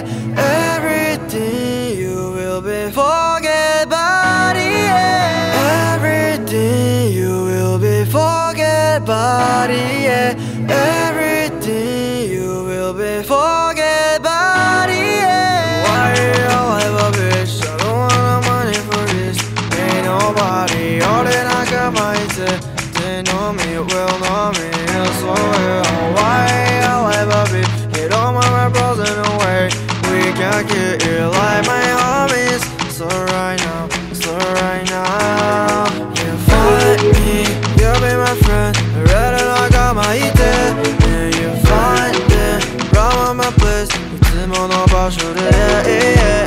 forget everything you will be forget, buddy, yeah. Everything you will be forget, buddy, yeah. Everything you will be forget, buddy, yeah. Why you ever bitch? I don't want no money for this. Ain't nobody, all that I got myself. They know me, will know me, it's so real. Why you ever bitch? Get all my problems away. We can get it like my homies. So right now, so right now, you find me, you'll be my friend. I read it like I might do. And you find it, round my place. It's in my no basho, yeah.